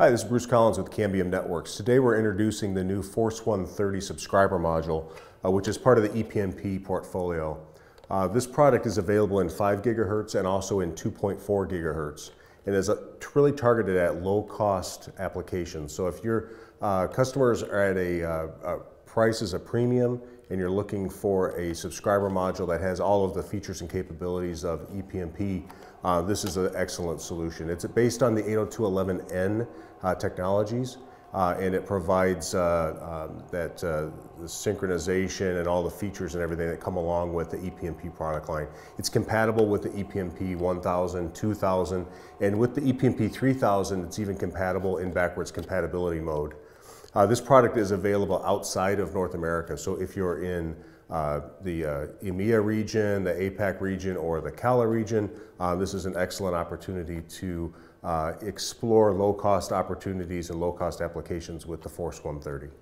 Hi, this is Bruce Collins with Cambium Networks. Today we're introducing the new Force 130 subscriber module, which is part of the ePMP portfolio. This product is available in 5 gigahertz and also in 2.4 gigahertz. It is really targeted at low-cost applications. So if your customers are at a price as a premium and you're looking for a subscriber module that has all of the features and capabilities of ePMP, this is an excellent solution. It's based on the 802.11n technologies, and it provides the synchronization and all the features and everything that come along with the ePMP product line. It's compatible with the ePMP 1000, 2000, and with the ePMP 3000, it's even compatible in backwards compatibility mode. This product is available outside of North America, so if you're in the EMEA region, the APAC region, or the CALA region, this is an excellent opportunity to explore low-cost opportunities and low-cost applications with the Force 130.